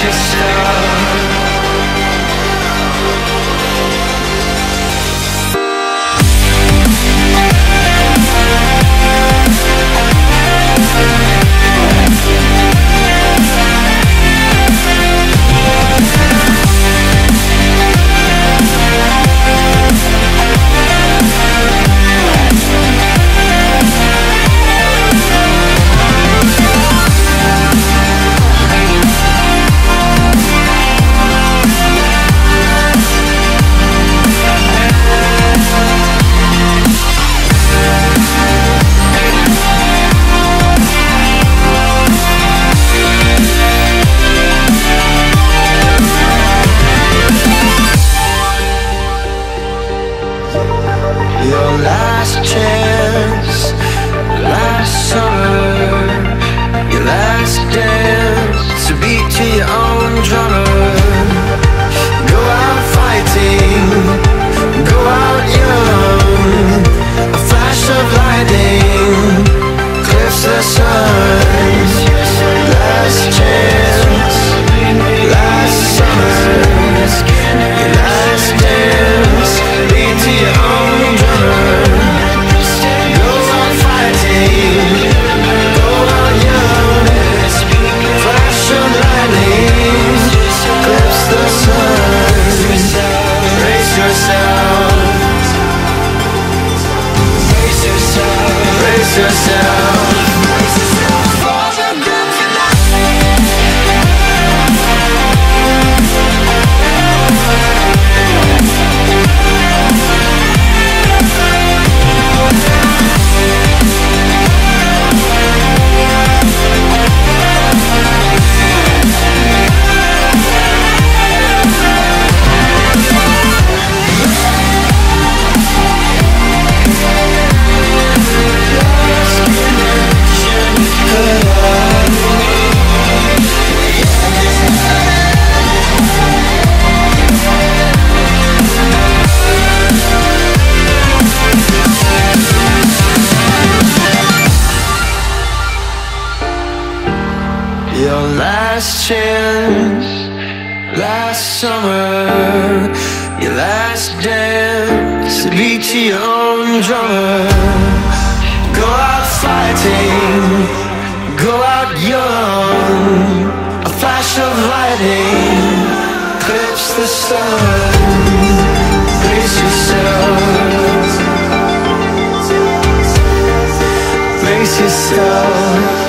Last chance, last summer, your last dance to beat to your own drummer. Go out fighting, go out young, a flash of lightning clips the sun. Last chance, last summer, your last dance to beat to your own. Your last chance, last summer, your last dance to beat to your own drummer. Go out fighting, go out young, a flash of lightning clips the sun. Brace yourself, brace yourself.